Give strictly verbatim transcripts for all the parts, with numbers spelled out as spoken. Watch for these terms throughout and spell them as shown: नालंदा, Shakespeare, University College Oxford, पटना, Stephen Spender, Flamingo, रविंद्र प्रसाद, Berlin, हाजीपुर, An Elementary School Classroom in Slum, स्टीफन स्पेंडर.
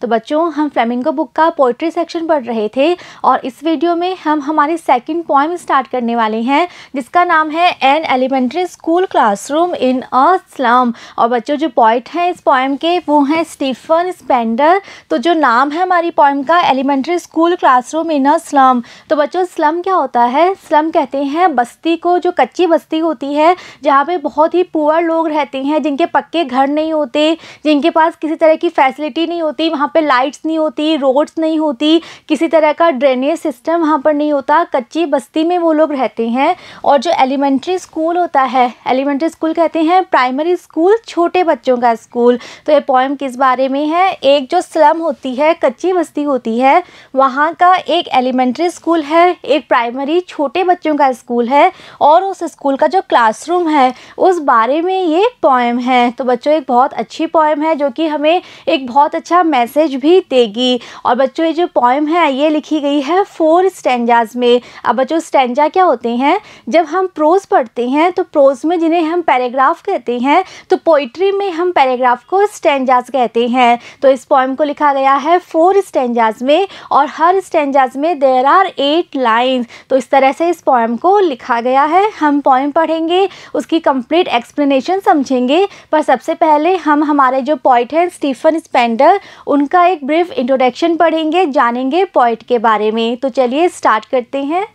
तो बच्चों, हम फ्लेमिंगो बुक का पोइट्री सेक्शन पढ़ रहे थे और इस वीडियो में हम हमारी सेकंड पोएम स्टार्ट करने वाले हैं जिसका नाम है an elementary school classroom in a slum. और बच्चों, जो पोइट हैं इस पोएम के वो हैं स्टीफन स्पेंडर। तो जो नाम है हमारी पोएम का, elementary school classroom in a slum. तो बच्चों, स्लम क्या होता है? स्लम कहते हैं बस्ती को, जो कच्ची बस्ती होती है जहाँ पर बहुत ही पुअर लोग रहते हैं, जिनके पक्के घर नहीं होते, जिनके पास किसी तरह की फैसिलिटी नहीं होती, वहाँ पे लाइट्स नहीं होती, रोड्स नहीं होती, किसी तरह का ड्रेनेज सिस्टम वहाँ पर नहीं होता। कच्ची बस्ती में वो लोग रहते हैं। और जो एलिमेंट्री स्कूल होता है, एलिमेंट्री स्कूल कहते हैं प्राइमरी स्कूल, छोटे बच्चों का स्कूल। तो ये पोएम किस बारे में है? एक जो स्लम होती है, कच्ची बस्ती होती है, वहाँ का एक एलिमेंट्री स्कूल है, एक प्राइमरी छोटे बच्चों का स्कूल है, और उस स्कूल का जो क्लासरूम है उस बारे में ये पोएम है। तो बच्चों, एक बहुत अच्छी पोएम है जो कि हमें एक बहुत अच्छा मैसेज भी देगी। और बच्चों, ये जो पोएम है ये लिखी गई है फोर स्टैंजाज में। अब बच्चों, स्टैंजा क्या होते हैं? जब हम प्रोज पढ़ते हैं तो प्रोज में, जिन्हें हम पैराग्राफ कहते हैं, तो पोइट्री में हम पैराग्राफ को स्टैंजाज कहते हैं। तो इस पोएम को लिखा गया है फोर स्टैंजाज में और हर स्टैंजाज में देयर आर एट लाइन्स। तो इस तरह से इस पोएम को लिखा गया है। हम पोएम पढ़ेंगे, उसकी कंप्लीट एक्सप्लेनेशन समझेंगे, पर सबसे पहले हम हमारे जो पोइट हैं स्टीफन स्पेंडर, उन का एक ब्रीफ इंट्रोडक्शन पढ़ेंगे, जानेंगे पोइट के बारे में। तो चलिए स्टार्ट करते हैं।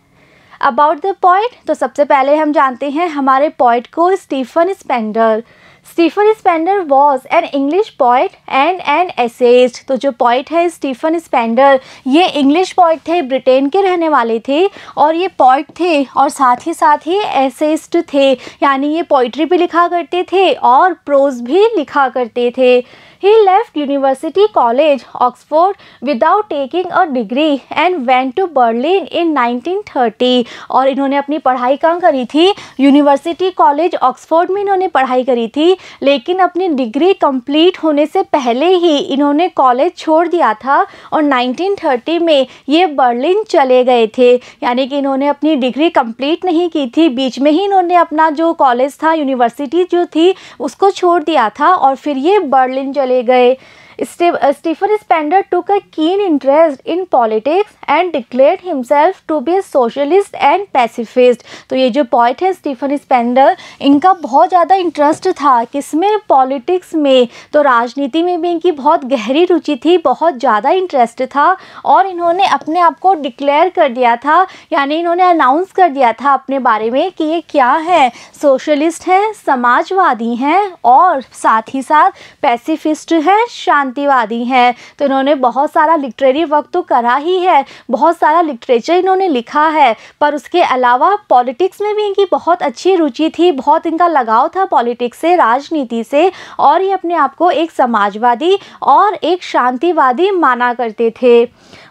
अबाउट द पोइट, तो सबसे पहले हम जानते हैं हमारे पोइट को, स्टीफन स्पेंडर। स्टीफन स्पेंडर was an English poet and an essayist. तो जो पोइट है स्टीफन स्पेंडर, ये इंग्लिश पोइट थे, ब्रिटेन के रहने वाले थे, और ये पोइट थे और साथ ही साथ ही एसेइस्ट थे, यानी ये पोइट्री भी लिखा करते थे और प्रोज भी लिखा करते थे। He left University College Oxford without taking a degree and went to Berlin in nineteen thirty। और इन्होंने अपनी पढ़ाई कहाँ करी थी? यूनिवर्सिटी कॉलेज ऑक्सफोर्ड में इन्होंने पढ़ाई करी थी, लेकिन अपनी डिग्री कंप्लीट होने से पहले ही इन्होंने कॉलेज छोड़ दिया था और नाइनटीन थर्टी में ये बर्लिन चले गए थे। यानी कि इन्होंने अपनी डिग्री कंप्लीट नहीं की थी, बीच में ही इन्होंने अपना जो कॉलेज था, यूनिवर्सिटी जो थी, उसको छोड़ दिया था और फिर ये बर्लिन ले गए। स्टीफन स्पेंडर took a keen interest in politics and declared himself to be a socialist and pacifist। तो ये जो पोइट है स्टीफन स्पेंडर, इनका बहुत ज़्यादा इंटरेस्ट था, किसमें? पॉलिटिक्स में। तो राजनीति में भी इनकी बहुत गहरी रुचि थी, बहुत ज़्यादा इंटरेस्ट था, और इन्होंने अपने आप को डिक्लेयर कर दिया था, यानी इन्होंने अनाउंस कर दिया था अपने बारे में कि ये क्या है, सोशलिस्ट हैं, समाजवादी हैं, और साथ ही साथ पैसिफिस्ट हैं, शांत शांतिवादी हैं। तो इन्होंने बहुत सारा लिटरेरी वर्क तो करा ही है, बहुत सारा लिटरेचर इन्होंने लिखा है, पर उसके अलावा पॉलिटिक्स में भी इनकी बहुत अच्छी रुचि थी, बहुत इनका लगाव था पॉलिटिक्स से, राजनीति से, और ये अपने आप को एक समाजवादी और एक शांतिवादी माना करते थे।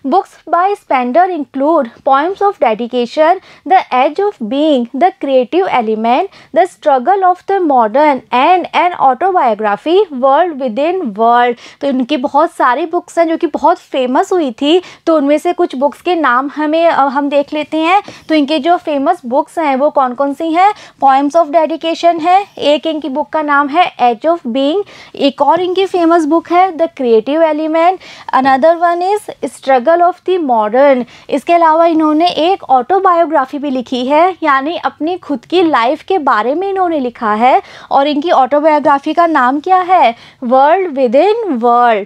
Books by Spender include poems of dedication, the as of being, the creative element, the struggle of the modern and an autobiography, world within world. तो इनकी बहुत सारी बुक्स हैं जो कि बहुत फेमस हुई थी। तो उनमें से कुछ बुक्स के नाम हमें हम देख लेते हैं। तो इनके जो फेमस बुक्स हैं वो कौन कौन सी हैं? पोएम्स ऑफ डेडिकेशन है एक, इनकी बुक का नाम है एज ऑफ बीइंग। एक और इनकी फेमस बुक है the creative element, another one is struggle of the modern. इसके अलावा इन्होंने एक ऑटोबायोग्राफी भी लिखी है, यानी अपनी खुद की लाइफ के बारे में इन्होंने लिखा है, और इनकी ऑटोबायोग्राफी का नाम क्या है? World within world.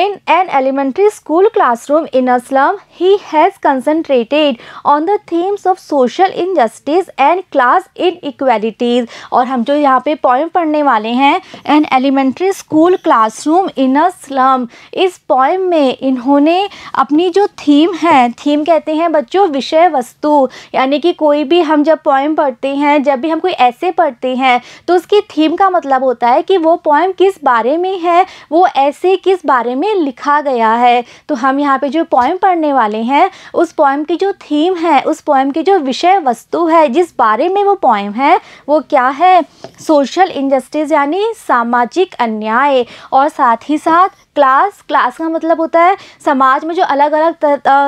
In an elementary school classroom in a slum, he has concentrated on the themes of social injustice and class inequalities। और हम जो यहाँ पे पोएम पढ़ने वाले हैं, an elementary school classroom in a slum, इस poem में इन्होंने अपनी जो थीम है, थीम कहते हैं बच्चों विषय वस्तु, यानी कि कोई भी हम जब पोएम पढ़ते हैं, जब भी हम कोई ऐसे पढ़ते हैं, तो उसकी थीम का मतलब होता है कि वो पोएम किस बारे में है, वो ऐसे किस बारे में लिखा गया है। तो हम यहाँ पे जो पोएम पढ़ने वाले हैं उस पोएम की जो थीम है, उस पोएम की जो विषय वस्तु है, जिस बारे में वो पोएम है, वो क्या है? सोशल इनजस्टिस, यानी सामाजिक अन्याय, और साथ ही साथ क्लास क्लास का मतलब होता है समाज में जो अलग अलग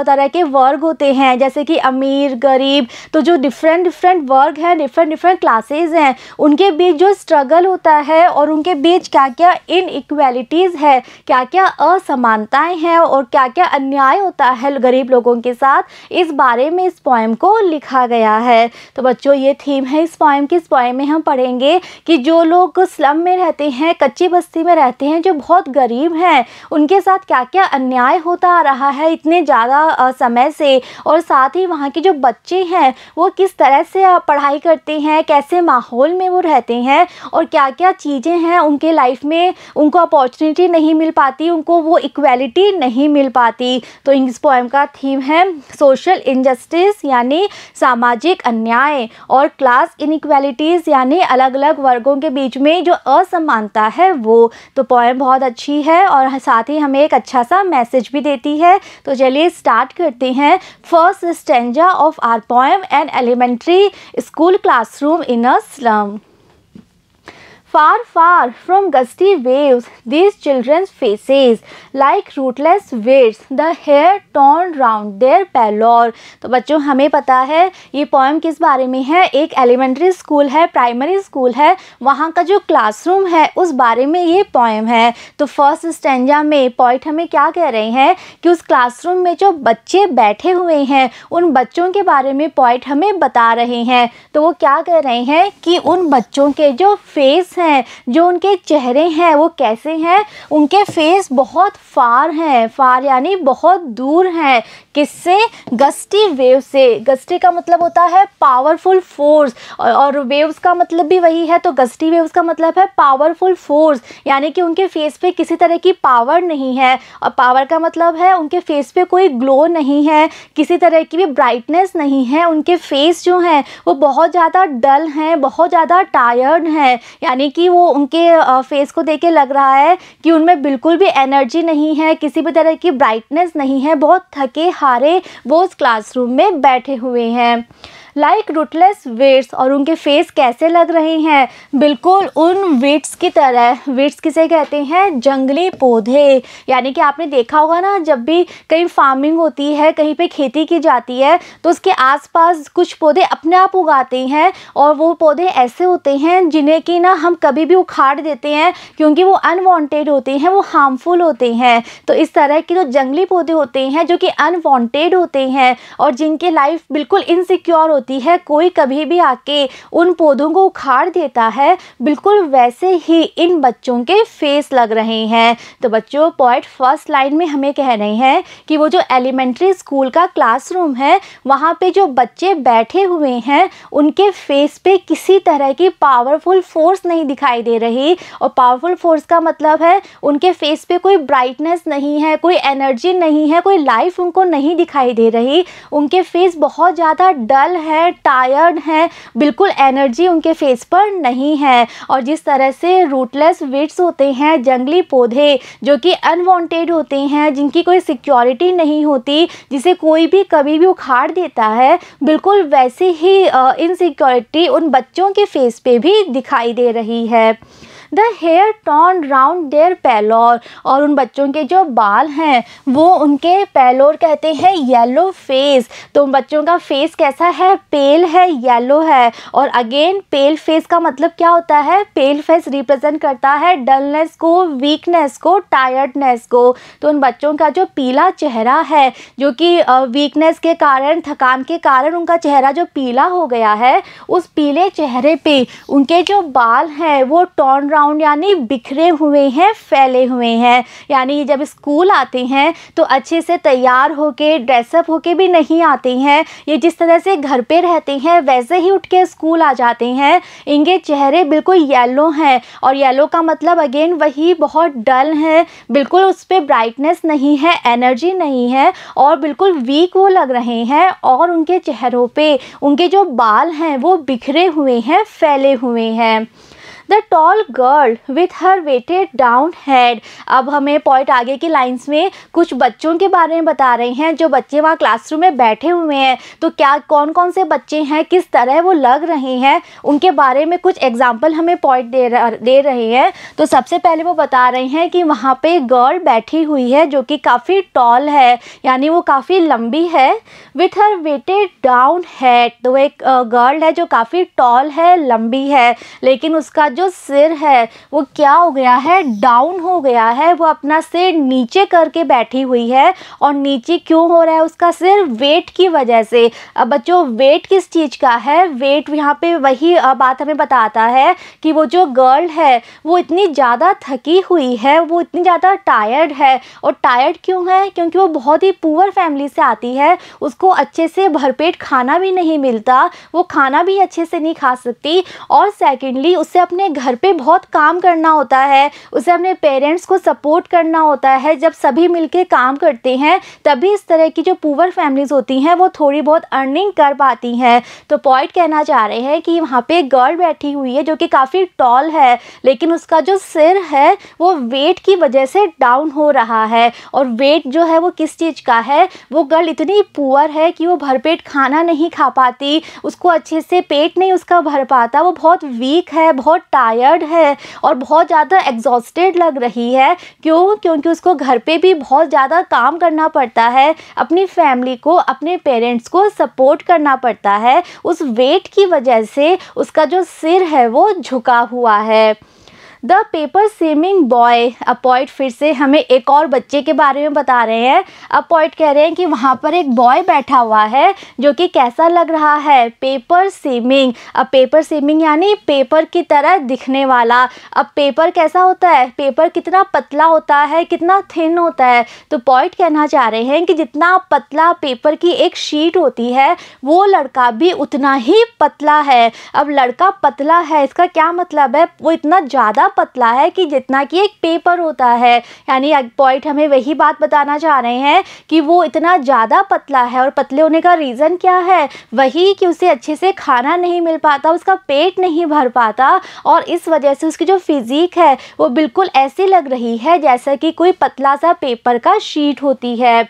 तरह के वर्ग होते हैं, जैसे कि अमीर गरीब, तो जो डिफरेंट डिफरेंट वर्ग हैं, डिफरेंट डिफरेंट क्लासेस हैं, उनके बीच जो स्ट्रगल होता है और उनके बीच क्या क्या इनइक्वालिटीज़ है, क्या क्या असमानताएं हैं और क्या क्या अन्याय होता है गरीब लोगों के साथ, इस बारे में इस पोएम को लिखा गया है। तो बच्चों ये थीम है इस पोएम की। इस पोएम में हम पढ़ेंगे कि जो लोग स्लम में रहते हैं, कच्ची बस्ती में रहते हैं, जो बहुत गरीब हैं, उनके साथ क्या क्या अन्याय होता आ रहा है इतने ज़्यादा समय से, और साथ ही वहाँ के जो बच्चे हैं वो किस तरह से पढ़ाई करते हैं, कैसे माहौल में वो रहते हैं और क्या क्या चीज़ें हैं उनके लाइफ में उनको अपॉर्चुनिटी नहीं मिल पाती, उनको वो इक्वालिटी नहीं मिल पाती। तो इस पोएम का थीम है सोशल इनजस्टिस यानी सामाजिक अन्याय और क्लास इनइक्वालिटीज़ यानी अलग अलग वर्गों के बीच में जो असमानता है वो। तो पोएम बहुत अच्छी है और साथ ही हमें एक अच्छा सा मैसेज भी देती है। तो चलिए स्टार्ट करते हैं। First stanza of our poem, an elementary school classroom in a slum. Far, far from gusty waves, these children's faces like rootless weeds, the hair torn round their pallor. तो बच्चों हमें पता है ये पोएम किस बारे में है, एक एलिमेंट्री स्कूल है, प्राइमरी स्कूल है, वहाँ का जो क्लासरूम है उस बारे में ये पोएम है। तो फर्स्ट स्टेंजा में पोइट हमें क्या कह रहे हैं कि उस क्लासरूम में जो बच्चे बैठे हुए हैं उन बच्चों के बारे में पोइट हमें बता रहे हैं। तो वो क्या कह रहे हैं कि उन बच्चों के जो फेस हैं, जो उनके चेहरे हैं वो कैसे हैं, उनके फेस बहुत फार हैं, फार यानी बहुत दूर हैं, किससे, गस्टी वेव से। गस्टी का मतलब होता है पावरफुल फोर्स और वेव्स का मतलब भी वही है, तो गस्टी वेव्स का मतलब है पावरफुल फोर्स, यानी कि उनके फेस पे किसी तरह की पावर नहीं है, और पावर का मतलब है उनके फेस पे कोई ग्लो नहीं है, किसी तरह की भी ब्राइटनेस नहीं है, उनके फेस जो हैं वो बहुत ज़्यादा डल हैं, बहुत ज़्यादा टायर्ड हैं, यानी कि वो उनके फेस को देख के लग रहा है कि उनमें बिल्कुल भी एनर्जी नहीं है, किसी भी तरह की ब्राइटनेस नहीं है, बहुत थके हारे वो उस क्लासरूम में बैठे हुए हैं। लाइक रूटलेस वीड्स, और उनके फेस कैसे लग रहे हैं, बिल्कुल उन वीड्स की तरह। वीड्स किसे कहते हैं, जंगली पौधे, यानी कि आपने देखा होगा ना जब भी कहीं फार्मिंग होती है, कहीं पे खेती की जाती है तो उसके आसपास कुछ पौधे अपने आप उगाते हैं, और वो पौधे ऐसे होते हैं जिन्हें कि ना हम कभी भी उखाड़ देते हैं क्योंकि वो अनवांटेड होते हैं, वो हार्मफुल होते हैं। तो इस तरह के जो जंगली पौधे होते हैं जो कि अनवांटेड होते हैं और जिनके लाइफ बिल्कुल इनसिक्योर होती है, कोई कभी भी आके उन पौधों को उखाड़ देता है, बिल्कुल वैसे ही इन बच्चों के फेस लग रहे हैं। तो बच्चों पोएट फर्स्ट लाइन में हमें कह रहे हैं कि वो जो एलिमेंट्री स्कूल का क्लासरूम है वहाँ पे जो बच्चे बैठे हुए हैं उनके फेस पे किसी तरह की पावरफुल फोर्स नहीं दिखाई दे रही, और पावरफुल फोर्स का मतलब है उनके फेस पे कोई ब्राइटनेस नहीं है, कोई एनर्जी नहीं है, कोई लाइफ उनको नहीं दिखाई दे रही, उनके फेस बहुत ज़्यादा डल है, टायर्ड हैं, बिल्कुल एनर्जी उनके फेस पर नहीं है। और जिस तरह से रूटलेस वीड्स होते हैं, जंगली पौधे जो कि अनवांटेड होते हैं, जिनकी कोई सिक्योरिटी नहीं होती, जिसे कोई भी कभी भी उखाड़ देता है, बिल्कुल वैसे ही इनसिक्योरिटी उन बच्चों के फेस पे भी दिखाई दे रही है। The hair torn round their pallor, और उन बच्चों के जो बाल हैं वो उनके पैलोर कहते हैं, येलो फेस। तो उन बच्चों का फेस कैसा है, पेल है, येलो है, और अगेन पेल फेस का मतलब क्या होता है, पेल फेस रिप्रेजेंट करता है डलनेस को, वीकनेस को, टायर्डनेस को। तो उन बच्चों का जो पीला चेहरा है जो कि वीकनेस के कारण, थकान के कारण उनका चेहरा जो पीला हो गया है, उस पीले चेहरे पे उनके जो बाल हैं वो टॉन राउंड यानी बिखरे हुए हैं, फैले हुए हैं, यानी जब स्कूल आते हैं तो अच्छे से तैयार होके ड्रेसअप होके भी नहीं आते हैं, ये जिस तरह से घर पे रहते हैं वैसे ही उठ के स्कूल आ जाते हैं। इनके चेहरे बिल्कुल येलो हैं, और येलो का मतलब अगेन वही, बहुत डल हैं, बिल्कुल उस पर ब्राइटनेस नहीं है, एनर्जी नहीं है, और बिल्कुल वीक वो लग रहे हैं, और उनके चेहरों पर उनके जो बाल हैं वो बिखरे हुए हैं, फैले हुए हैं। The tall girl with her weighted down head. अब हमें पॉइंट आगे की लाइंस में कुछ बच्चों के बारे में बता रहे हैं जो बच्चे वहाँ क्लासरूम में बैठे हुए हैं। तो क्या कौन कौन से बच्चे हैं, किस तरह वो लग रहे हैं, उनके बारे में कुछ एग्जाम्पल हमें पॉइंट दे दे रहे हैं। तो सबसे पहले वो बता रहे हैं कि वहाँ पे गर्ल बैठी हुई है जो कि काफ़ी टॉल है, यानी वो काफ़ी लंबी है। With her weighted down head, तो एक गर्ल है जो काफ़ी टॉल है, लंबी है, लेकिन उसका जो सिर है वो क्या हो गया है, डाउन हो गया है। वो अपना सिर नीचे करके बैठी हुई है। और नीचे क्यों हो रहा है उसका सिर, वेट की वजह से। अब बच्चों वेट किस चीज़ का है, वेट यहाँ पे वही बात हमें बताता है कि वो जो गर्ल है वो इतनी ज़्यादा थकी हुई है, वो इतनी ज़्यादा टायर्ड है। और टायर्ड क्यों है, क्योंकि वो बहुत ही पुअर फैमिली से आती है, उसको अच्छे से भरपेट खाना भी नहीं मिलता, वो खाना भी अच्छे से नहीं खा सकती। और सेकेंडली उसे अपने घर पे बहुत काम करना होता है, उसे अपने पेरेंट्स को सपोर्ट करना होता है। जब सभी मिलके काम करते हैं तभी इस तरह की जो पुअर फैमिलीज़ होती हैं वो थोड़ी बहुत अर्निंग कर पाती हैं। तो पॉइंट कहना चाह रहे हैं कि वहाँ पे गर्ल बैठी हुई है जो कि काफ़ी टॉल है, लेकिन उसका जो सिर है वो वेट की वजह से डाउन हो रहा है। और वेट जो है वो किस चीज़ का है, वो गर्ल इतनी पुअर है कि वो भरपेट खाना नहीं खा पाती, उसको अच्छे से पेट नहीं उसका भर पाता, वो बहुत वीक है, बहुत टायर्ड है और बहुत ज़्यादा एग्जॉस्टेड लग रही है। क्यों, क्योंकि उसको घर पे भी बहुत ज़्यादा काम करना पड़ता है, अपनी फैमिली को, अपने पेरेंट्स को सपोर्ट करना पड़ता है। उस वेट की वजह से उसका जो सिर है वो झुका हुआ है। द पेपर स्विमिंग बॉय, अब पॉइंट फिर से हमें एक और बच्चे के बारे में बता रहे हैं। अब पॉइंट कह रहे हैं कि वहाँ पर एक बॉय बैठा हुआ है जो कि कैसा लग रहा है, पेपर स्विमिंग। अब पेपर स्विमिंग यानी पेपर की तरह दिखने वाला। अब पेपर कैसा होता है, पेपर कितना पतला होता है, कितना थिन होता है। तो पॉइंट कहना चाह रहे हैं कि जितना पतला पेपर की एक शीट होती है वो लड़का भी उतना ही पतला है। अब लड़का पतला है, इसका क्या मतलब है, वो इतना ज़्यादा पतला है कि जितना कि एक पेपर होता है। यानी पॉइंट हमें वही बात बताना चाह रहे हैं कि वो इतना ज़्यादा पतला है। और पतले होने का रीज़न क्या है, वही कि उसे अच्छे से खाना नहीं मिल पाता, उसका पेट नहीं भर पाता, और इस वजह से उसकी जो फिज़ीक है वो बिल्कुल ऐसी लग रही है जैसा कि कोई पतला सा पेपर का शीट होती है।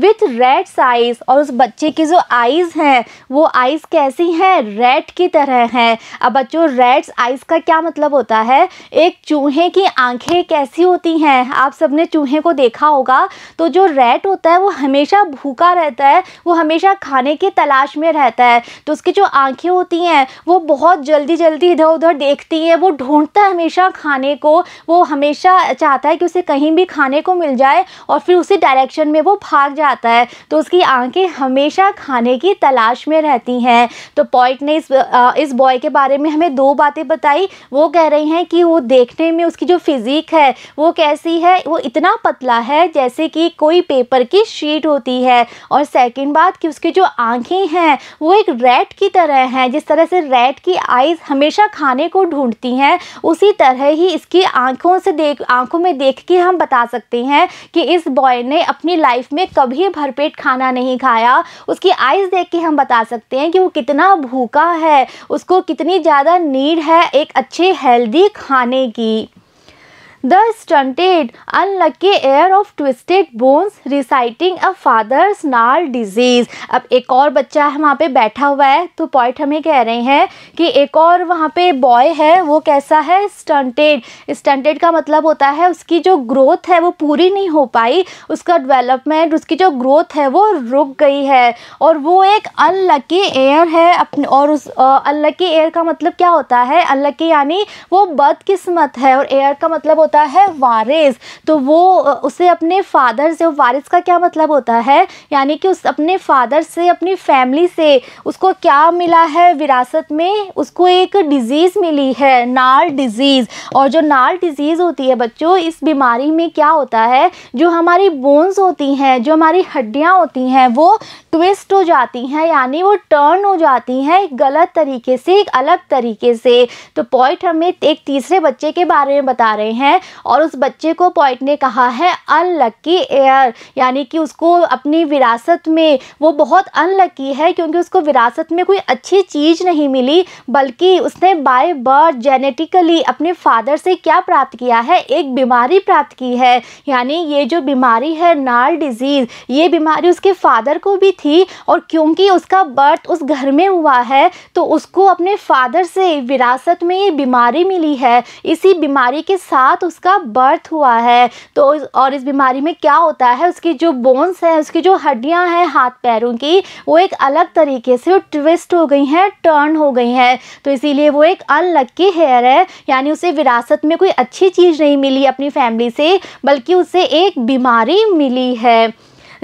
विथ रेड आइज़, और उस बच्चे की जो आइज़ हैं वो आइज़ कैसी हैं, रेड की तरह हैं। अब बच्चों रेड आइज़ का क्या मतलब होता है, एक चूहे की आंखें कैसी होती हैं, आप सबने चूहे को देखा होगा। तो जो रेड होता है वो हमेशा भूखा रहता है, वो हमेशा खाने की तलाश में रहता है। तो उसकी जो आंखें होती हैं वो बहुत जल्दी जल्दी इधर उधर देखती हैं, वो ढूंढता है हमेशा खाने को, वो हमेशा चाहता है कि उसे कहीं भी खाने को मिल जाए और फिर उसी डायरेक्शन में वो भाग जाए आता है। तो उसकी आंखें हमेशा खाने की तलाश में रहती हैं। तो पॉइंट ने इस इस बॉय के बारे में हमें दो बातें बताई। वो कह रही हैं कि वो देखने में उसकी जो फिज़ीक है वो कैसी है, वो इतना पतला है जैसे कि कोई पेपर की शीट होती है। और सेकंड बात कि उसकी जो आंखें हैं वो एक रैट की तरह हैं। जिस तरह से रैट की आइज़ हमेशा खाने को ढूंढती हैं उसी तरह ही इसकी आँखों से देख आँखों में देख के हम बता सकते हैं कि इस बॉय ने अपनी लाइफ में कभी ये भरपेट खाना नहीं खाया। उसकी आइज़ देख के हम बता सकते हैं कि वो कितना भूखा है, उसको कितनी ज़्यादा नीड है एक अच्छे हेल्दी खाने की। The stunted unlucky heir of twisted bones reciting a father's gnarled disease. अब एक और बच्चा है वहाँ पे बैठा हुआ है। तो पॉइंट हमें कह रहे हैं कि एक और वहाँ पे बॉय है वो कैसा है, स्टंटेड। स्टंटेड का मतलब होता है उसकी जो ग्रोथ है वो पूरी नहीं हो पाई, उसका डेवलपमेंट, उसकी जो ग्रोथ है वो रुक गई है। और वो एक अनलकी एयर है अपने, और उस अनलकी एयर का मतलब क्या होता है, अनलकी यानी वो बदकिस्मत है और एयर का मतलब होता है वारिस। तो वो उसे अपने फादर से, वारिस का क्या मतलब होता है, यानी कि उस अपने फादर से, अपनी फैमिली से उसको क्या मिला है विरासत में, उसको एक डिजीज़ मिली है, नाल डिजीज़। और जो नाल डिजीज़ होती है बच्चों, इस बीमारी में क्या होता है, जो हमारी बोन्स होती हैं, जो हमारी हड्डियाँ होती हैं वो ट्विस्ट हो जाती हैं, यानी वो टर्न हो जाती हैं एक गलत तरीके से, एक अलग तरीके से। तो पोइट हमें एक तीसरे बच्चे के बारे में बता रहे हैं और उस बच्चे को पोइट ने कहा है अनलक्की एयर, यानी कि उसको अपनी विरासत में वो बहुत अनलक्की है क्योंकि उसको विरासत में कोई अच्छी चीज़ नहीं मिली, बल्कि उसने बाय बर्थ जेनेटिकली अपने फादर से क्या प्राप्त किया है, एक बीमारी प्राप्त की है। यानी ये जो बीमारी है नाल डिजीज़, ये बीमारी उसके फादर को भी थी और क्योंकि उसका बर्थ उस घर में हुआ है तो उसको अपने फादर से विरासत में ये बीमारी मिली है, इसी बीमारी के साथ उसका बर्थ हुआ है। तो और इस बीमारी में क्या होता है, उसकी जो बोन्स हैं, उसकी जो हड्डियां हैं हाथ पैरों की, वो एक अलग तरीके से ट्विस्ट हो गई हैं, टर्न हो गई हैं। तो इसीलिए वो एक अनलक्की हेयर है, यानी उसे विरासत में कोई अच्छी चीज़ नहीं मिली अपनी फैमिली से, बल्कि उसे एक बीमारी मिली है।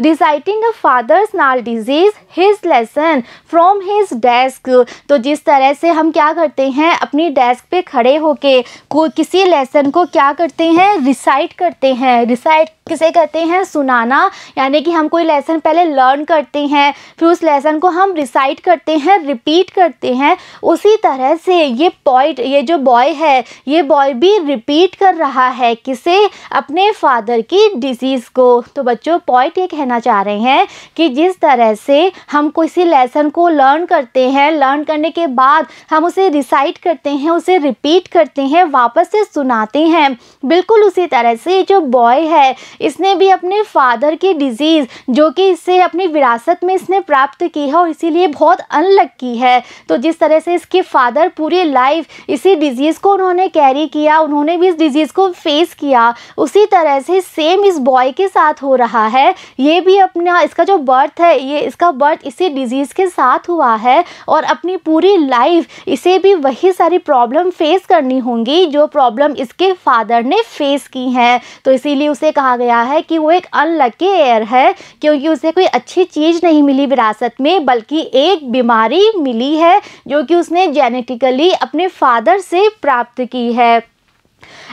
Reciting a father's नाल disease his lesson from his desk, तो जिस तरह से हम क्या करते हैं अपनी डेस्क पे खड़े होके को किसी लेसन को क्या करते हैं, रिसाइट करते हैं। रिसाइट किसे कहते हैं, सुनाना, यानी कि हम कोई लेसन पहले लर्न करते हैं फिर उस लेसन को हम रिसाइट करते हैं, रिपीट करते हैं। उसी तरह से ये पॉइट, ये जो बॉय है, ये बॉय भी रिपीट कर रहा है किसे, अपने फादर की डिजीज़ को। तो बच्चों पॉइट ये कहना चाह रहे हैं कि जिस तरह से हम किसी लेसन को लर्न करते हैं, लर्न करने के बाद हम उसे रिसाइट करते हैं, उसे रिपीट करते हैं, वापस से सुनाते हैं, बिल्कुल उसी तरह से ये जो बॉय है इसने भी अपने फादर की डिजीज़ जो कि इससे अपनी विरासत में इसने प्राप्त की है और इसीलिए बहुत अनलक्की है। तो जिस तरह से इसके फादर पूरी लाइफ इसी डिजीज़ को उन्होंने कैरी किया, उन्होंने भी इस डिजीज़ को फेस किया, उसी तरह से सेम इस बॉय के साथ हो रहा है। ये भी अपना, इसका जो बर्थ है, ये इसका बर्थ इसी डिजीज़ के साथ हुआ है और अपनी पूरी लाइफ इसे भी वही सारी प्रॉब्लम फेस करनी होंगी जो प्रॉब्लम इसके फादर ने फेस की हैं। तो इसीलिए उसे कहा गया है कि वो एक अनलकी एयर है क्योंकि उसे कोई अच्छी चीज़ नहीं मिली विरासत में, बल्कि एक बीमारी मिली है जो कि उसने जेनेटिकली अपने फादर से प्राप्त की है।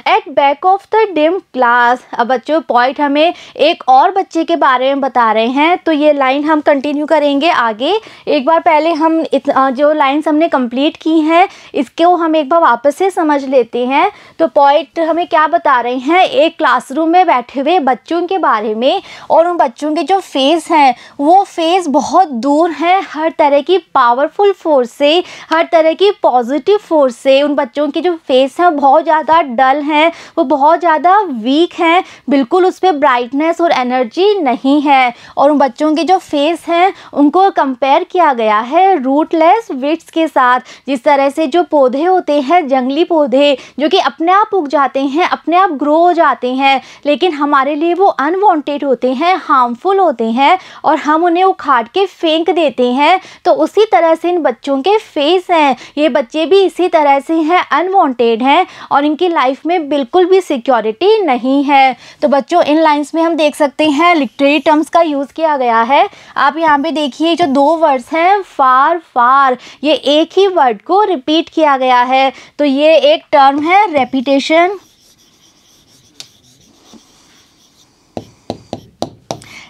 At back of the dim class, अब बच्चों पॉइंट हमें एक और बच्चे के बारे में बता रहे हैं तो ये लाइन हम कंटिन्यू करेंगे आगे। एक बार पहले हम इतना जो लाइन्स हमने कंप्लीट की हैं इसको हम एक बार वापस से समझ लेते हैं। तो पॉइंट हमें क्या बता रहे हैं, एक क्लासरूम में बैठे हुए बच्चों के बारे में और उन बच्चों के जो फेस हैं वो फेस बहुत दूर हैं हर तरह की पावरफुल फोर्स से, हर तरह की पॉजिटिव फोर्स से। उन बच्चों के जो फेस हैं बहुत ज़्यादा डल हैं, वो बहुत ज़्यादा वीक हैं, बिल्कुल उस पर ब्राइटनेस और एनर्जी नहीं है। और उन बच्चों के जो फेस हैं उनको कंपेयर किया गया है रूटलेस विट्स के साथ। जिस तरह से जो पौधे होते हैं, जंगली पौधे जो कि अपने आप उग जाते हैं, अपने आप ग्रो हो जाते हैं, लेकिन हमारे लिए वो अनवांटेड होते हैं, हार्मफुल होते हैं और हम उन्हें उखाड़ के फेंक देते हैं। तो उसी तरह से इन बच्चों के फेस हैं, ये बच्चे भी इसी तरह से हैं, अनवांटेड हैं और इनकी लाइफ में बिल्कुल भी सिक्योरिटी नहीं है। तो बच्चों इन लाइंस में हम देख सकते हैं लिटरेरी टर्म्स का यूज़ किया गया है। आप यहाँ पे देखिए जो दो वर्ड्स हैं फार फार, ये एक ही वर्ड को रिपीट किया गया है। तो ये एक टर्म है रेपिटेशन।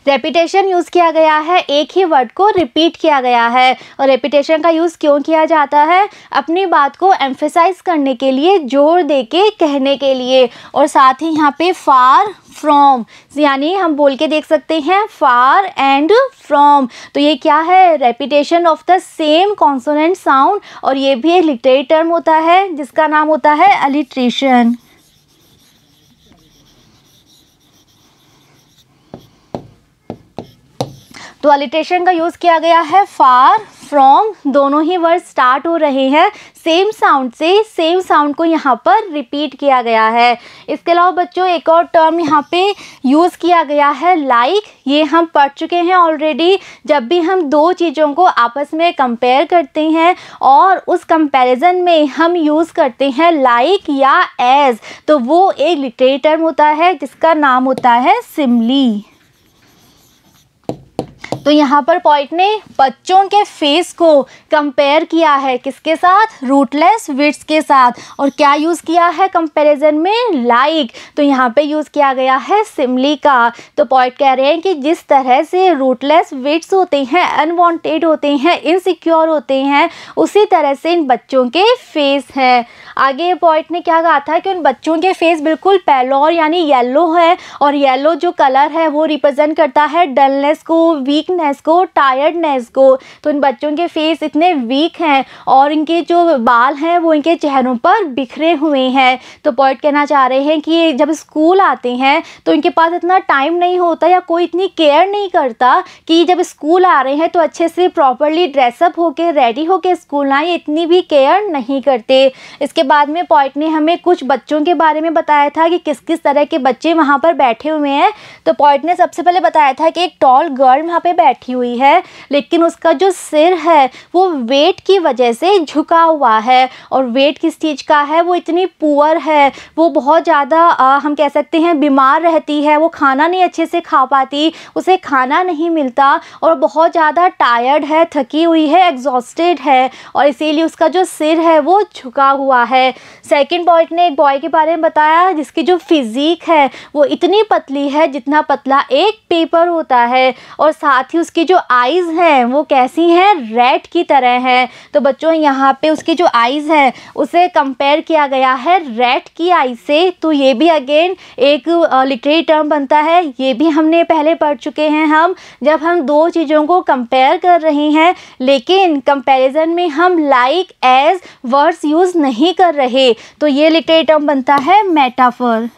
रेपिटेशन यूज़ किया गया है, एक ही वर्ड को रिपीट किया गया है। और रेपिटेशन का यूज़ क्यों किया जाता है, अपनी बात को एम्फेसाइज करने के लिए, जोर देके कहने के लिए। और साथ ही यहाँ पे फार फ्रॉम, यानी हम बोल के देख सकते हैं फार एंड फ्रॉम। तो ये क्या है, repetition of the same consonant sound. और ये भी एक लिटरेरी टर्म होता है जिसका नाम होता है अलिट्रेशन। तो अलिट्रेशन का यूज़ किया गया है फार फ्रॉम, दोनों ही वर्ड स्टार्ट हो रहे हैं सेम साउंड से, सेम साउंड को यहाँ पर रिपीट किया गया है। इसके अलावा बच्चों एक और टर्म यहाँ पे यूज़ किया गया है लाइक like, ये हम पढ़ चुके हैं ऑलरेडी। जब भी हम दो चीज़ों को आपस में कंपेयर करते हैं और उस कंपैरिजन में हम यूज़ करते हैं लाइक like या एज, तो वो एक लिटरेरी टर्म होता है जिसका नाम होता है सिमली। तो यहाँ पर पॉइंट ने बच्चों के फेस को कंपेयर किया है किसके साथ, रूटलेस विट्स के साथ। और क्या यूज़ किया है कंपैरिजन में, लाइक। तो यहाँ पे यूज़ किया गया है सिमली का। तो पॉइंट कह रहे हैं कि जिस तरह से रूटलेस विट्स होते हैं, अनवांटेड होते हैं, इनसिक्योर होते हैं, उसी तरह से इन बच्चों के फेस हैं। आगे पॉइंट ने क्या कहा था कि उन बच्चों के फेस बिल्कुल पेलोर यानी येलो है, और येलो जो कलर है वो रिप्रेजेंट करता है डलनेस को, वीकनेस को, टायर्डनेस को। तो इन बच्चों के फेस इतने वीक हैं और इनके जो बाल हैं वो इनके चेहरों पर बिखरे हुए हैं। तो पॉइंट कहना चाह रहे हैं कि ये जब स्कूल आते हैं तो इनके पास इतना टाइम नहीं होता या कोई इतनी केयर नहीं करता कि जब स्कूल आ रहे हैं तो अच्छे से प्रॉपरली ड्रेसअप होके रेडी होके स्कूल आए, इतनी भी केयर नहीं करते। इसके बाद में पॉइंट ने हमें कुछ बच्चों के बारे में बताया था कि किस किस तरह के बच्चे वहाँ पर बैठे हुए हैं। तो पॉइंट ने सबसे पहले बताया था कि एक टॉल गर्ल वहाँ पे बैठी हुई है, लेकिन उसका जो सिर है वो वेट की वजह से झुका हुआ है। और वेट किस चीज़ का है, वो इतनी पुअर है, वो बहुत ज़्यादा हम कह सकते हैं बीमार रहती है, वो खाना नहीं अच्छे से खा पाती, उसे खाना नहीं मिलता, और बहुत ज़्यादा टायर्ड है, थकी हुई है, एग्जॉस्टेड है, और इसीलिए उसका जो सिर है वो झुका हुआ है। सेकेंड पॉइंट ने एक बॉय के बारे में बताया जिसकी जो फिज़ीक है वो इतनी पतली है जितना पतला एक पेपर होता है, और साथ ही उसकी जो आइज़ हैं वो कैसी हैं, रेड की तरह हैं। तो बच्चों यहाँ पे उसकी जो आइज़ हैं उसे कंपेयर किया गया है रेड की आइज़ से। तो ये भी अगेन एक लिटरेरी टर्म बनता है, ये भी हमने पहले पढ़ चुके हैं हम, जब हम दो चीज़ों को कंपेयर कर रहे हैं लेकिन कंपैरिजन में हम लाइक एज वर्ड्स यूज़ नहीं कर रहे, तो ये लिटरेरी टर्म बनता है मेटाफर।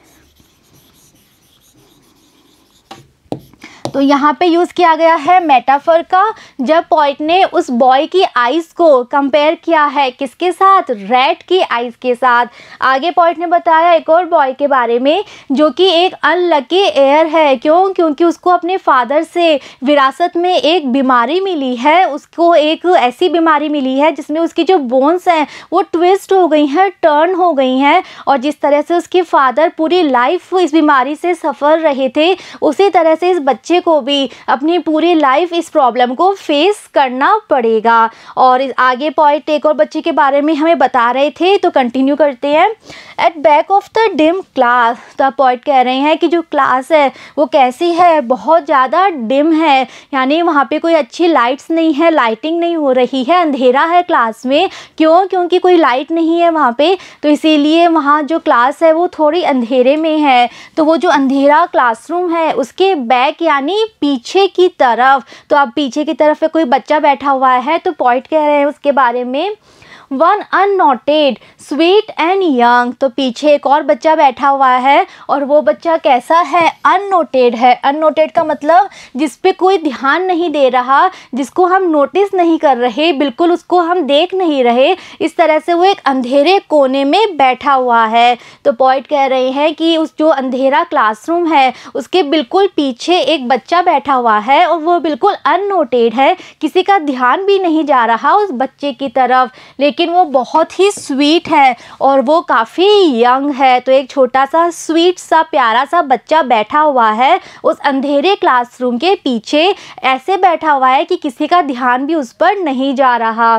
तो यहाँ पे यूज़ किया गया है मेटाफर का जब पॉइंट ने उस बॉय की आइज़ को कंपेयर किया है किसके साथ, रेड की आइज़ के साथ। आगे पॉइंट ने बताया एक और बॉय के बारे में जो कि एक अनलकी एयर है। क्यों? क्योंकि उसको अपने फादर से विरासत में एक बीमारी मिली है, उसको एक ऐसी बीमारी मिली है जिसमें उसकी जो बोन्स हैं वो ट्विस्ट हो गई हैं, टर्न हो गई हैं, और जिस तरह से उसके फादर पूरी लाइफ इस बीमारी से सफ़र रहे थे उसी तरह से इस बच्चे को भी अपनी पूरी लाइफ इस प्रॉब्लम को फेस करना पड़ेगा। और आगे पॉइंट एक और बच्चे के बारे में हमें बता रहे थे, तो कंटिन्यू करते हैं। At back of the dim class, तो आप पॉइंट कह रहे हैं कि जो क्लास है वो कैसी है, बहुत ज़्यादा डिम है, यानी वहाँ पे कोई अच्छी लाइट्स नहीं है, लाइटिंग नहीं हो रही है, अंधेरा है क्लास में। क्यों? क्योंकि कोई लाइट नहीं है वहाँ पे, तो इसीलिए वहाँ जो क्लास है वो थोड़ी अंधेरे में है। तो वो जो अंधेरा क्लासरूम है उसके बैक यानी पीछे की तरफ, तो अब पीछे की तरफ पे कोई बच्चा बैठा हुआ है। तो पॉइंट कह रहे हैं उसके बारे में, one unnoted sweet and young, तो पीछे एक और बच्चा बैठा हुआ है और वो बच्चा कैसा है, अननोटेड है। अननोटेड का मतलब जिस पे कोई ध्यान नहीं दे रहा, जिसको हम नोटिस नहीं कर रहे, बिल्कुल उसको हम देख नहीं रहे, इस तरह से वो एक अंधेरे कोने में बैठा हुआ है। तो पॉइंट कह रहे हैं कि उस जो अंधेरा क्लासरूम है उसके बिल्कुल पीछे एक बच्चा बैठा हुआ है और वो बिल्कुल अननोटेड है, किसी का ध्यान भी नहीं जा रहा उस बच्चे की तरफ, लेकिन लेकिन वो बहुत ही स्वीट है और वो काफ़ी यंग है। तो एक छोटा सा स्वीट सा प्यारा सा बच्चा बैठा हुआ है उस अंधेरे क्लासरूम के पीछे, ऐसे बैठा हुआ है कि किसी का ध्यान भी उस पर नहीं जा रहा।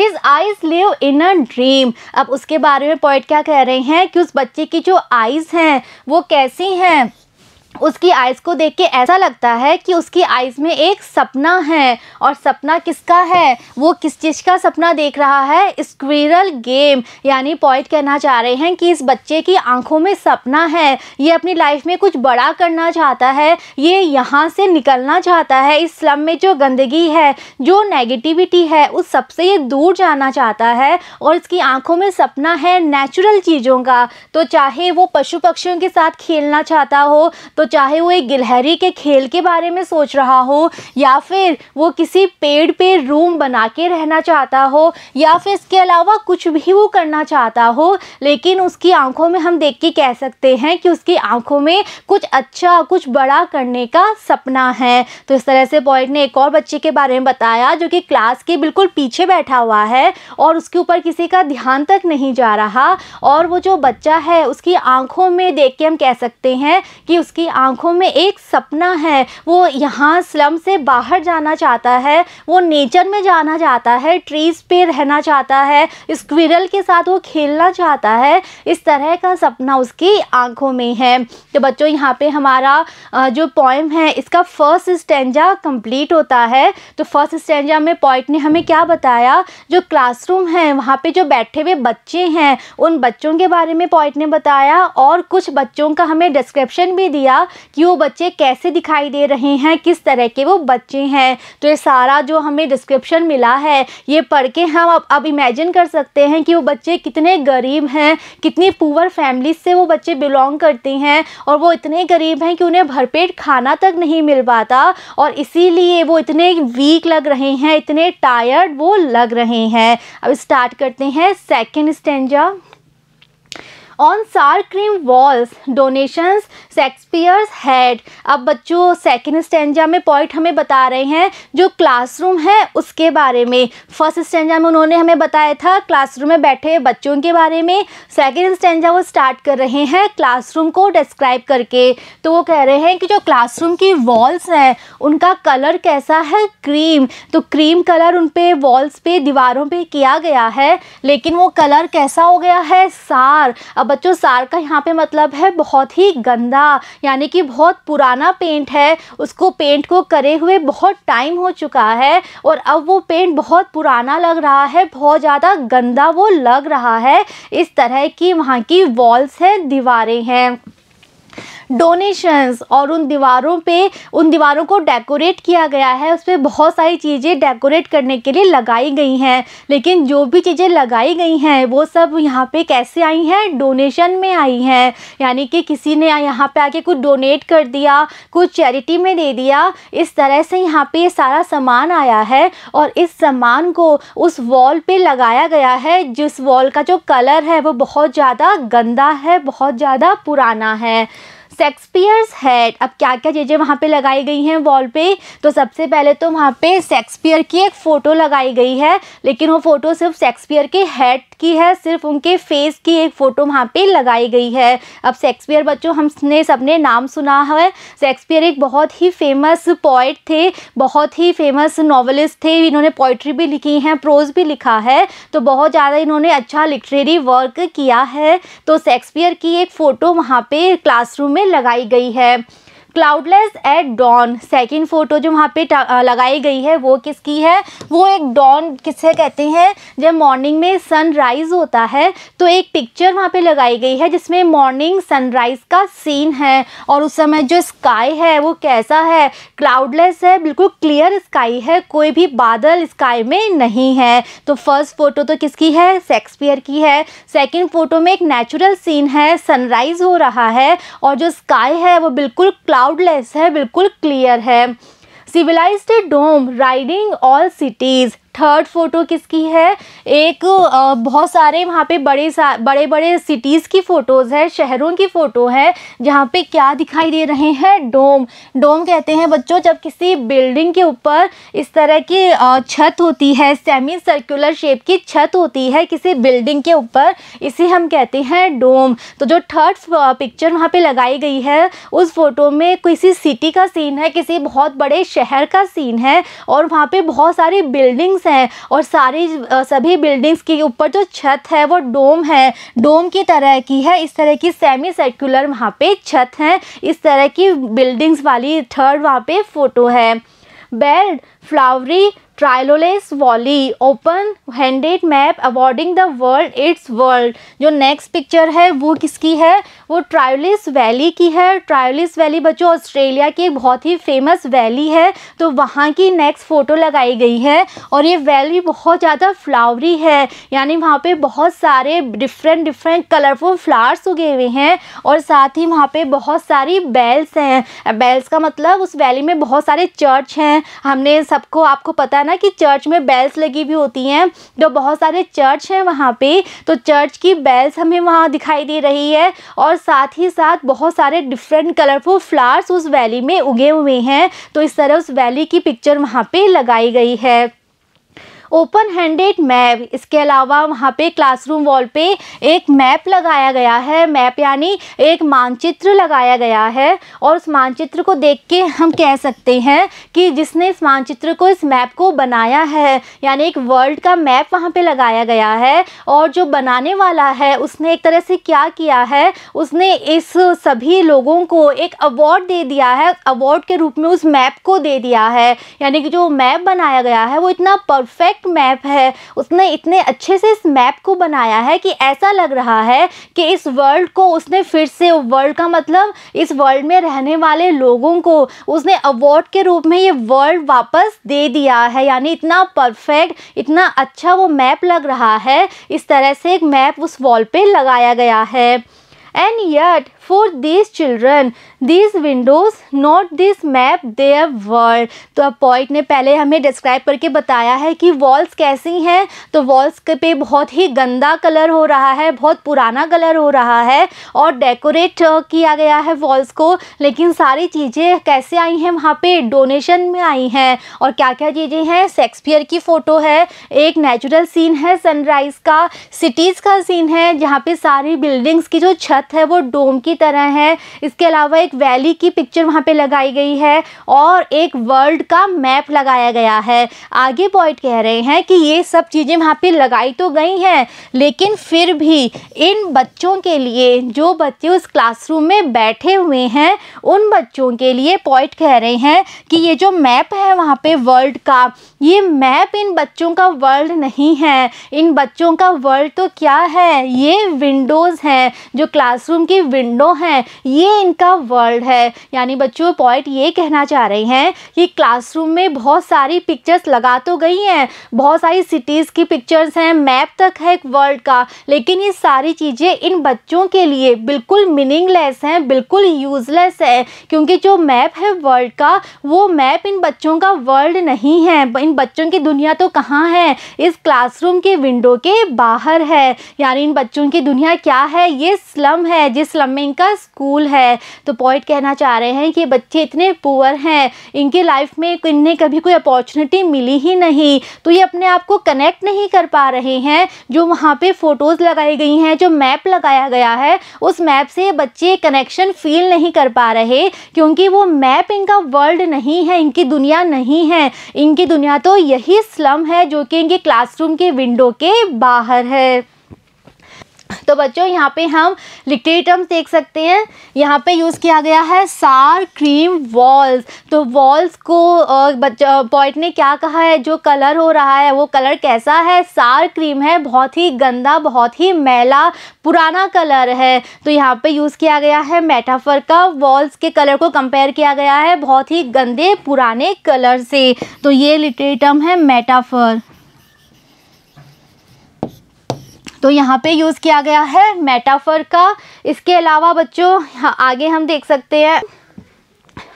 His eyes live in a dream, अब उसके बारे में पॉइंट क्या कह रहे हैं कि उस बच्चे की जो आइज़ हैं वो कैसी हैं, उसकी आइज़ को देख के ऐसा लगता है कि उसकी आइज़ में एक सपना है। और सपना किसका है, वो किस चीज़ का सपना देख रहा है, स्क्विरल गेम। यानी पॉइंट कहना चाह रहे हैं कि इस बच्चे की आंखों में सपना है, ये अपनी लाइफ में कुछ बड़ा करना चाहता है, ये यहाँ से निकलना चाहता है, इस स्लम में जो गंदगी है, जो नेगेटिविटी है, उस सबसे ये दूर जाना चाहता है। और इसकी आँखों में सपना है नेचुरल चीज़ों का, तो चाहे वो पशु पक्षियों के साथ खेलना चाहता हो, तो चाहे वो एक गिलहरी के खेल के बारे में सोच रहा हो, या फिर वो किसी पेड़ पे रूम बना के रहना चाहता हो, या फिर इसके अलावा कुछ भी वो करना चाहता हो, लेकिन उसकी आंखों में हम देख के कह सकते हैं कि उसकी आंखों में कुछ अच्छा, कुछ बड़ा करने का सपना है। तो इस तरह से पॉइंट ने एक और बच्चे के बारे में बताया जो कि क्लास के बिल्कुल पीछे बैठा हुआ है और उसके ऊपर किसी का ध्यान तक नहीं जा रहा, और वो जो बच्चा है उसकी आँखों में देख के हम कह सकते हैं कि उसकी आंखों में एक सपना है, वो यहाँ स्लम से बाहर जाना चाहता है, वो नेचर में जाना चाहता है, ट्रीज़ पे रहना चाहता है, स्क्विरल के साथ वो खेलना चाहता है। इस तरह का सपना उसकी आंखों में है। तो बच्चों यहाँ पे हमारा जो पोएम है इसका फर्स्ट स्टैंजा कंप्लीट होता है। तो फर्स्ट स्टैंजा में पोएट ने हमें क्या बताया, जो क्लासरूम है वहाँ पे जो बैठे हुए बच्चे हैं उन बच्चों के बारे में पोएट ने बताया और कुछ बच्चों का हमें डिस्क्रिप्शन भी दिया कि वो बच्चे कैसे दिखाई दे रहे हैं, किस तरह के वो बच्चे हैं। तो ये सारा जो हमें डिस्क्रिप्शन मिला है ये पढ़ के हम अब अब इमेजिन कर सकते हैं कि वो बच्चे कितने गरीब हैं, कितनी पुअर फैमिली से वो बच्चे बिलोंग करते हैं और वो इतने गरीब हैं कि उन्हें भरपेट खाना तक नहीं मिल पाता और इसीलिए वो इतने वीक लग रहे हैं, इतने टायर्ड वो लग रहे हैं। अब स्टार्ट करते हैं second stanza. On sour cream walls donations Shakespeare's head. अब बच्चों सेकेंड स्टैंजा में पॉइंट हमें बता रहे हैं जो क्लासरूम है उसके बारे में। फर्स्ट स्टैंजा में उन्होंने हमें बताया था क्लासरूम में बैठे बच्चों के बारे में, सेकेंड स्टैंजा वो स्टार्ट कर रहे हैं क्लासरूम को डिस्क्राइब करके। तो वो कह रहे हैं कि जो क्लासरूम की वॉल्स हैं उनका कलर कैसा है, क्रीम। तो क्रीम कलर उन पर वॉल्स पे दीवारों पर किया गया है, लेकिन वो कलर कैसा हो गया है, सार। अब बच्चों सार का यहाँ पे मतलब है बहुत ही गंदा, यानी कि बहुत पुराना पेंट है, उसको पेंट को करे हुए बहुत टाइम हो चुका है और अब वो पेंट बहुत पुराना लग रहा है, बहुत ज़्यादा गंदा वो लग रहा है। इस तरह की वहाँ की वॉल्स है, दीवारें हैं। डोनेशंस, और उन दीवारों पे उन दीवारों को डेकोरेट किया गया है, उस पर बहुत सारी चीज़ें डेकोरेट करने के लिए लगाई गई हैं, लेकिन जो भी चीज़ें लगाई गई हैं वो सब यहाँ पे कैसे आई हैं, डोनेशन में आई हैं। यानी कि किसी ने यहाँ पे आके कुछ डोनेट कर दिया, कुछ चैरिटी में दे दिया। इस तरह से यहाँ पे ये सारा सामान आया है और इस सामान को उस वॉल पर लगाया गया है जिस वॉल का जो कलर है वो बहुत ज़्यादा गंदा है, बहुत ज़्यादा पुराना है। Shakespeare's head. अब क्या क्या चीज़ें वहाँ पे लगाई गई हैं वॉल पे, तो सबसे पहले तो वहाँ पे शेक्सपियर की एक फ़ोटो लगाई गई है, लेकिन वो फ़ोटो सिर्फ शेक्सपियर के हैड की है, सिर्फ उनके फेस की एक फ़ोटो वहाँ पे लगाई गई है। अब शेक्सपियर बच्चों हमने सबने नाम सुना है, शेक्सपियर एक बहुत ही फेमस पोइट थे, बहुत ही फेमस नॉवलिस्ट थे। इन्होंने पोइट्री भी लिखी है, प्रोज भी लिखा है, तो बहुत ज़्यादा इन्होंने अच्छा लिटरेरी वर्क किया है। तो शेक्सपियर की एक फ़ोटो वहाँ पे क्लासरूम में लगाई गई है। Cloudless at dawn, second photo जो वहाँ पे लगाई गई है वो किसकी है, वो एक डॉन किसे कहते हैं, जब मॉर्निंग में सनराइज़ होता है, तो एक पिक्चर वहाँ पे लगाई गई है जिसमें मॉर्निंग सनराइज़ का सीन है और उस समय जो स्काई है वो कैसा है, क्लाउडलेस है, बिल्कुल क्लियर स्काई है, कोई भी बादल स्काई में नहीं है। तो फर्स्ट फ़ोटो तो किसकी है, शेक्सपियर की है। सेकेंड फ़ोटो में एक नेचुरल सीन है, सनराइज़ हो रहा है और जो स्काई है वो बिल्कुल क्लाउडलेस है, बिल्कुल क्लियर है। Civilised dome riding all cities, third photo किसकी है, एक आ, बहुत सारे वहाँ पे बड़े सा बड़े बड़े सिटीज़ की फ़ोटोज़ है, शहरों की फ़ोटो है, जहाँ पे क्या दिखाई दे रहे हैं, डोम। डोम कहते हैं बच्चों जब किसी बिल्डिंग के ऊपर इस तरह की छत होती है, सेमी सर्कुलर शेप की छत होती है किसी बिल्डिंग के ऊपर, इसे हम कहते हैं डोम। तो जो थर्ड पिक्चर वहाँ पर लगाई गई है उस फ़ोटो में किसी सिटी का सीन है, किसी बहुत बड़े शहर का सीन है और वहाँ पर बहुत सारी बिल्डिंग्स है और सारी सभी बिल्डिंग्स के ऊपर जो छत है वो डोम है, डोम की तरह की है, इस तरह की सेमी सर्कुलर वहाँ पे छत है, इस तरह की बिल्डिंग्स वाली थर्ड वहाँ पे फोटो है। Belled flowery Tyrolese valley open handed map awarding the world its world, जो नेक्स्ट पिक्चर है वो किसकी है, वो ट्रायल्स वैली की है। ट्रायल्स वैली बच्चों ऑस्ट्रेलिया की एक बहुत ही फेमस वैली है, तो वहाँ की नेक्स्ट फ़ोटो लगाई गई है और ये वैली बहुत ज़्यादा फ्लावरी है, यानी वहाँ पे बहुत सारे डिफरेंट डिफरेंट कलरफुल फ्लावर्स उगे हुए हैं और साथ ही वहाँ पर बहुत सारी बेल्स हैं। बेल्स का मतलब उस वैली में बहुत सारे चर्च हैं, हमने सबको आपको पता कि चर्च में बेल्स लगी भी होती हैं, तो बहुत सारे चर्च हैं वहाँ पे, तो चर्च की बेल्स हमें वहाँ दिखाई दे रही है और साथ ही साथ बहुत सारे डिफरेंट कलरफुल फ्लावर्स उस वैली में उगे हुए हैं। तो इस तरह उस वैली की पिक्चर वहाँ पे लगाई गई है। Open handed map. इसके अलावा वहाँ पे क्लासरूम वॉल पे एक मैप लगाया गया है, मैप यानी एक मानचित्र लगाया गया है, और उस मानचित्र को देख के हम कह सकते हैं कि जिसने इस मानचित्र को, इस मैप को बनाया है, यानी एक वर्ल्ड का मैप वहाँ पे लगाया गया है। और जो बनाने वाला है उसने एक तरह से क्या किया है, उसने इस सभी लोगों को एक अवार्ड दे दिया है, अवार्ड के रूप में उस मैप को दे दिया है। यानी कि जो मैप बनाया गया है वो इतना परफेक्ट मैप है, उसने इतने अच्छे से इस मैप को बनाया है कि ऐसा लग रहा है कि इस वर्ल्ड को उसने फिर से, वर्ल्ड का मतलब इस वर्ल्ड में रहने वाले लोगों को उसने अवार्ड के रूप में ये वर्ल्ड वापस दे दिया है। यानी इतना परफेक्ट, इतना अच्छा वो मैप लग रहा है। इस तरह से एक मैप उस वॉल पे लगाया गया है। And yet For these children, these windows, not this map, their world। तो अब पोइट ने पहले हमें डिस्क्राइब करके बताया है कि वॉल्स कैसी हैं, तो वॉल्स पे बहुत ही गंदा कलर हो रहा है, बहुत पुराना कलर हो रहा है और डेकोरेट किया गया है वॉल्स को। लेकिन सारी चीज़ें कैसे आई हैं वहाँ पे, डोनेशन में आई हैं। और क्या क्या चीज़ें हैं, शेक्सपियर की फ़ोटो है, एक नेचुरल सीन है सनराइज़ का, सिटीज़ का सीन है जहाँ पे सारी बिल्डिंग्स की जो छत है वो डोम की तरह है। इसके अलावा एक वैली की पिक्चर वहाँ पे लगाई गई है और एक वर्ल्ड का मैप लगाया गया है। आगे पॉइंट कह रहे हैं कि ये सब चीज़ें वहाँ पे लगाई तो गई हैं, लेकिन फिर भी इन बच्चों के लिए, जो बच्चे उस क्लासरूम में बैठे हुए हैं, उन बच्चों के लिए पॉइंट कह रहे हैं कि ये जो मैप है वहाँ पे वर्ल्ड का, ये मैप इन बच्चों का वर्ल्ड नहीं है। इन बच्चों का वर्ल्ड तो क्या है, ये विंडोज़ हैं, जो क्लासरूम की विंडो हैं, ये इनका वर्ल्ड है। यानी बच्चों, पॉइंट ये कहना चाह रहे हैं कि क्लासरूम में बहुत सारी पिक्चर्स लगा तो गई हैं, बहुत सारी सिटीज़ की पिक्चर्स हैं, मैप तक है एक वर्ल्ड का, लेकिन ये सारी चीज़ें इन बच्चों के लिए बिल्कुल मीनिंगलेस हैं, बिल्कुल यूजलेस है, क्योंकि जो मैप है वर्ल्ड का, वो मैप इन बच्चों का वर्ल्ड नहीं है। इन बच्चों की दुनिया तो कहाँ है, इस क्लासरूम के विंडो के बाहर है। यानी इन बच्चों की दुनिया क्या है, ये स्लम है, जिस स्लम में का स्कूल है। तो पॉइंट कहना चाह रहे हैं कि बच्चे इतने पुअर हैं, इनके लाइफ में इन्हें कभी कोई अपॉर्चुनिटी मिली ही नहीं, तो ये अपने आप को कनेक्ट नहीं कर पा रहे हैं। जो वहाँ पे फोटोज़ लगाई गई हैं, जो मैप लगाया गया है, उस मैप से बच्चे कनेक्शन फील नहीं कर पा रहे, क्योंकि वो मैप इनका वर्ल्ड नहीं है, इनकी दुनिया नहीं है। इनकी दुनिया तो यही स्लम है, जो कि इनके क्लासरूम के विंडो के बाहर है। तो बच्चों, यहाँ पे हम लिटरेरी टर्म्स देख सकते हैं। यहाँ पे यूज़ किया गया है सार, क्रीम, वॉल्स। तो वॉल्स को पॉइंट ने क्या कहा है, जो कलर हो रहा है वो कलर कैसा है, सार क्रीम है, बहुत ही गंदा, बहुत ही मैला, पुराना कलर है। तो यहाँ पे यूज़ किया गया है मेटाफर का, वॉल्स के कलर को कंपेयर किया गया है बहुत ही गंदे पुराने कलर से। तो ये लिटरेरी टर्म है मेटाफर। तो यहाँ पे यूज़ किया गया है मेटाफर का। इसके अलावा बच्चों, आगे हम देख सकते हैं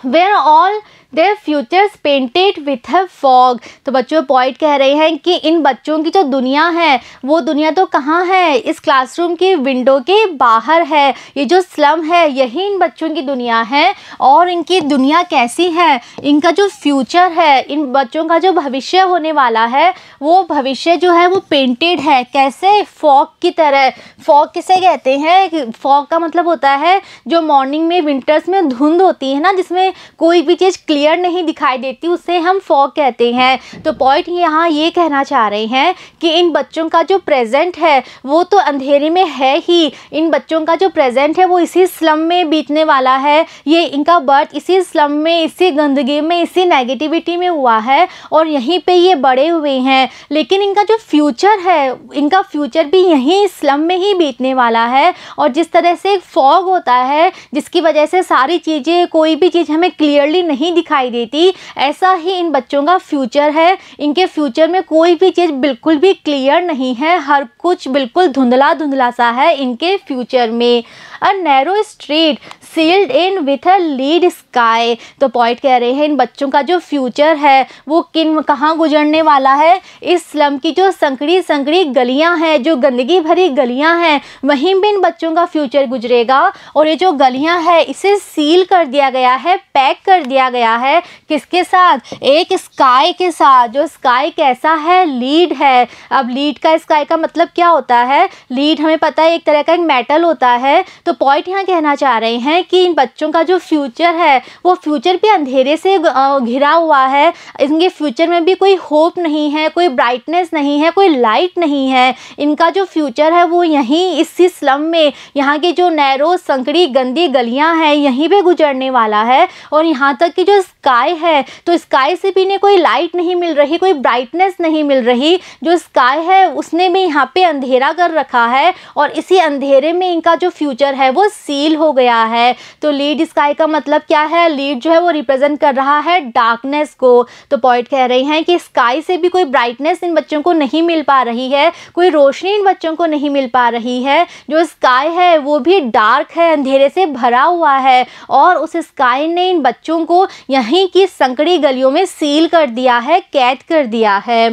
where all their futures painted with a fog. तो बच्चों, पॉइंट कह रहे हैं कि इन बच्चों की जो दुनिया है, वो दुनिया तो कहाँ है, इस क्लासरूम की विंडो के बाहर है। ये जो स्लम है, यही इन बच्चों की दुनिया है। और इनकी दुनिया कैसी है, इनका जो फ्यूचर है, इन बच्चों का जो भविष्य होने वाला है, वो भविष्य जो है वो पेंटेड है। कैसे, फॉग की तरह। फॉग किसे कहते हैं, फॉग का मतलब होता है जो मॉर्निंग में, विंटर्स में धुंध होती है ना, जिसमें कोई भी चीज़ क्लियर नहीं दिखाई देती, उसे हम फॉग कहते हैं। तो पॉइंट यहाँ ये कहना चाह रहे हैं कि इन बच्चों का जो प्रेजेंट है वो तो अंधेरे में है ही। इन बच्चों का जो प्रेजेंट है वो इसी स्लम में बीतने वाला है। ये इनका बर्थ इसी स्लम में, इसी गंदगी में, इसी नेगेटिविटी में हुआ है और यहीं पे ये बड़े हुए हैं। लेकिन इनका जो फ्यूचर है, इनका फ्यूचर भी यहीं स्लम में ही बीतने वाला है। और जिस तरह से एक फॉग होता है, जिसकी वजह से सारी चीज़ें, कोई भी चीज़ हमें क्लियरली नहीं दिखाई देती, ऐसा ही इन बच्चों का फ्यूचर है। इनके फ्यूचर में कोई भी चीज़ बिल्कुल भी क्लियर नहीं है, हर कुछ बिल्कुल धुंधला धुंधला सा है इनके फ्यूचर में। a narrow street sealed in with a lead sky। तो पॉइंट कह रहे हैं इन बच्चों का जो फ्यूचर है वो किन कहाँ गुजरने वाला है, इस स्लम की जो संकड़ी संकड़ी गलियाँ हैं, जो गंदगी भरी गलियाँ हैं, वहीं भी इन बच्चों का फ्यूचर गुजरेगा। और ये जो गलियाँ है इसे सील कर दिया गया है, पैक कर दिया गया है, किसके साथ, एक स्काई के साथ। जो स्काई कैसा है, लीड है। अब लीड का स्काई का मतलब क्या होता है, लीड हमें पता है एक तरह का एक मेटल होता है। तो पॉइंट यहाँ कहना चाह रहे हैं कि इन बच्चों का जो फ्यूचर है वो फ्यूचर भी अंधेरे से घिरा हुआ है, इनके फ्यूचर में भी कोई होप नहीं है, कोई ब्राइटनेस नहीं है, कोई लाइट नहीं है। इनका जो फ्यूचर है वो यहीं इसी स्लम में, यहाँ की जो नैरो संकड़ी गंदी गलियाँ हैं यहीं पर गुजरने वाला है। और यहाँ तक कि जो स्काई है तो स्काई से भी इन्हें कोई लाइट नहीं मिल रही, कोई ब्राइटनेस नहीं मिल रही। जो स्काई है उसने भी यहाँ पे अंधेरा कर रखा है और इसी अंधेरे में इनका जो फ्यूचर है वो सील हो गया है। तो लीड स्काई का मतलब क्या है, लीड जो है वो रिप्रेजेंट कर रहा है डार्कनेस को। तो पॉइंट कह रहे हैं कि स्काई से भी कोई ब्राइटनेस इन बच्चों को नहीं मिल पा रही है, कोई रोशनी इन बच्चों को नहीं मिल पा रही है। जो स्काई है वो भी डार्क है, अंधेरे से भरा हुआ है और उस स्काई ने इन बच्चों को यहीं की संकड़ी गलियों में सील कर दिया है, कैद कर दिया है।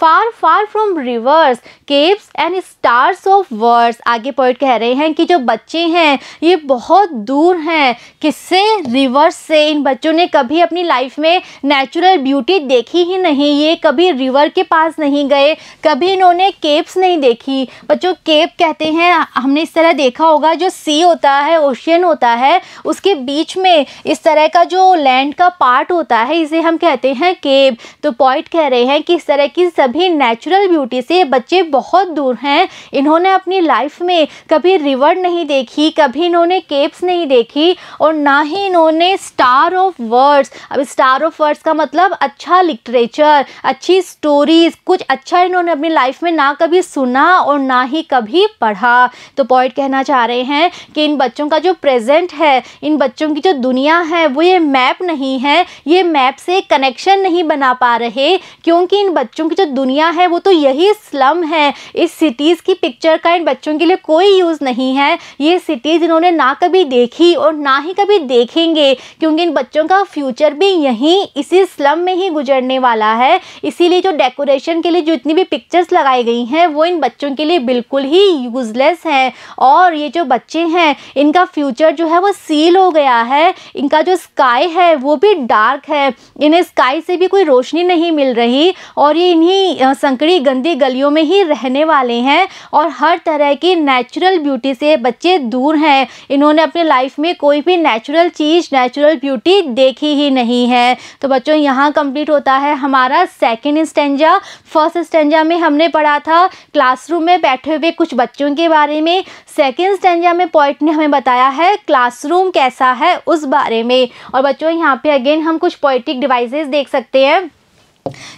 Far far from rivers caves and stars of words. आगे पॉइंट कह रहे हैं कि जो बच्चे हैं ये बहुत दूर हैं, किससे, रिवर्स से। इन बच्चों ने कभी अपनी लाइफ में नेचुरल ब्यूटी देखी ही नहीं, ये कभी रिवर के पास नहीं गए, कभी इन्होंने केव्स नहीं देखी। बच्चों केव कहते हैं, हमने इस तरह देखा होगा जो सी होता है, ओशियन होता है, उसके बीच में इस तरह का जो लैंड का पार्ट होता है इसे हम कहते हैं केव। तो पॉइंट कह रहे हैं कि इस तरह की भी नेचुरल ब्यूटी से बच्चे बहुत दूर हैं, इन्होंने अपनी लाइफ में कभी रिवर नहीं देखी, कभी इन्होंने केव्स नहीं देखी और ना ही इन्होंने स्टार ऑफ वर्ड्स। अब स्टार ऑफ वर्ड्स का मतलब अच्छा लिटरेचर, अच्छी स्टोरीज, कुछ अच्छा इन्होंने अपनी लाइफ में ना कभी सुना और ना ही कभी पढ़ा। तो पॉइंट कहना चाह रहे हैं कि इन बच्चों का जो प्रेजेंट है, इन बच्चों की जो दुनिया है वो ये मैप नहीं है, ये मैप से कनेक्शन नहीं बना पा रहे, क्योंकि इन बच्चों की जो दुनिया है वो तो यही स्लम है। इस सिटीज़ की पिक्चर का इन बच्चों के लिए कोई यूज़ नहीं है, ये सिटीज़ इन्होंने ना कभी देखी और ना ही कभी देखेंगे, क्योंकि इन बच्चों का फ्यूचर भी यहीं इसी स्लम में ही गुजरने वाला है। इसीलिए जो डेकोरेशन के लिए जो इतनी भी पिक्चर्स लगाई गई हैं वो इन बच्चों के लिए बिल्कुल ही यूजलेस हैं और ये जो बच्चे हैं इनका फ्यूचर जो है वो सील हो गया है। इनका जो स्काई है वो भी डार्क है, इन्हें स्काई से भी कोई रोशनी नहीं मिल रही और ये इन्हीं संकड़ी गंदी गलियों में ही रहने वाले हैं और हर तरह की नेचुरल ब्यूटी से बच्चे दूर हैं। इन्होंने अपने लाइफ में कोई भी नेचुरल चीज़, नेचुरल ब्यूटी देखी ही नहीं है। तो बच्चों यहाँ कंप्लीट होता है हमारा सेकंड स्टेंजा। फर्स्ट स्टेंजा में हमने पढ़ा था क्लासरूम में बैठे हुए कुछ बच्चों के बारे में, सेकेंड स्टेंजा में पॉइंट ने हमें बताया है क्लासरूम कैसा है उस बारे में। और बच्चों यहाँ पर अगेन हम कुछ पोएटिक डिवाइसेस देख सकते हैं।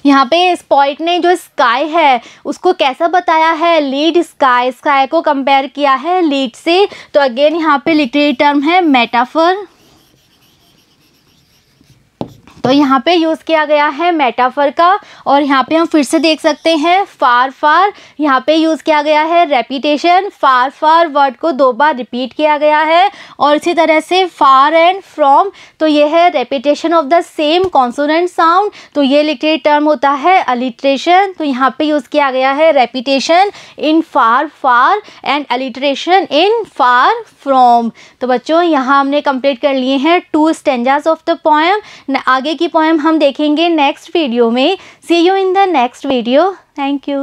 यहाँ पे इस पॉइंट ने जो स्काई है उसको कैसा बताया है, लीड स्काई, स्काई को कंपेयर किया है लीड से। तो अगेन यहाँ पे लिटरेरी टर्म है मेटाफर, तो यहाँ पे यूज़ किया गया है मेटाफर का। और यहाँ पे हम फिर से देख सकते हैं फार फार, यहाँ पे यूज़ किया गया है रेपिटेशन, फार फार वर्ड को दो बार रिपीट किया गया है। और इसी तरह से फार एंड फ्रॉम, तो ये है repetition of the same consonant sound, तो ये लिटरेरी टर्म होता है अलिट्रेशन। तो यहाँ पे यूज़ किया गया है repetition in far far and alliteration in far from. तो बच्चों यहाँ हमने कंप्लीट कर लिए हैं two stanzas of the poem. आगे की पोएम हम देखेंगे नेक्स्ट वीडियो में। See you in the next video. Thank you.